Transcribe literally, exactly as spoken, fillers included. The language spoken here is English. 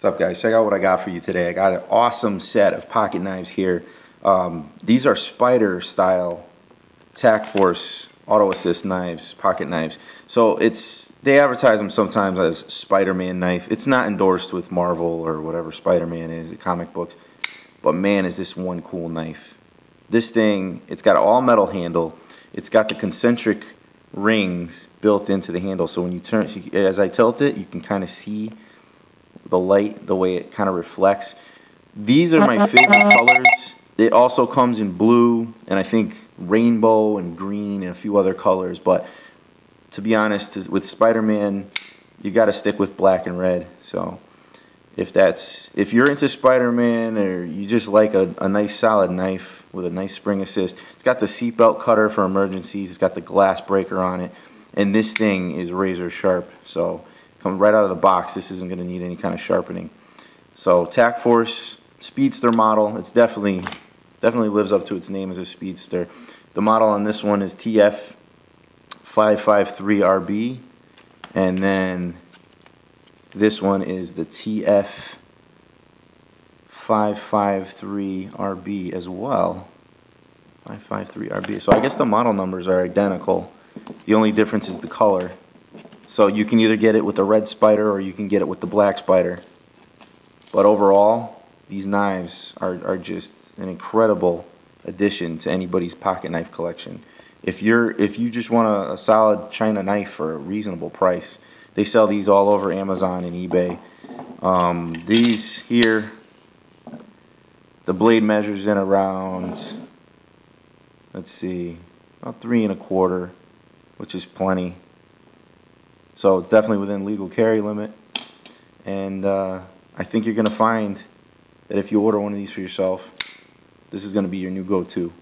What's up, guys? Check out what I got for you today. I got an awesome set of pocket knives here. Um, these are spider style Tac Force auto assist knives, pocket knives. So it's they advertise them sometimes as Spider-Man knife. It's not endorsed with Marvel or whatever Spider-Man is, the comic books. But man, is this one cool knife. This thing, it's got an all metal handle. It's got the concentric rings built into the handle. So when you turn, as I tilt it, you can kind of see the light, the way it kind of reflects. These are my favorite colors. It also comes in blue and I think rainbow and green and a few other colors, but to be honest, with Spider-Man, you got to stick with black and red. So if that's if you're into Spider-Man or you just like a, a nice solid knife with a nice spring assist, it's got the seatbelt cutter for emergencies, it's got the glass breaker on it, and this thing is razor sharp. So come right out of the box, this isn't going to need any kind of sharpening. So Tac Force Speedster model, it's definitely definitely lives up to its name as a Speedster. The model on this one is T F five five three R B, and then this one is the T F five five three R B as well. five five three R B. So I guess the model numbers are identical. The only difference is the color. So you can either get it with the red spider or you can get it with the black spider. But overall, these knives are, are just an incredible addition to anybody's pocket knife collection. If you're if you just want a, a solid China knife for a reasonable price, they sell these all over Amazon and eBay. Um, these here, the blade measures in around, let's see, about three and a quarter, which is plenty. So it's definitely within legal carry limit, and uh, I think you're going to find that if you order one of these for yourself, this is going to be your new go-to.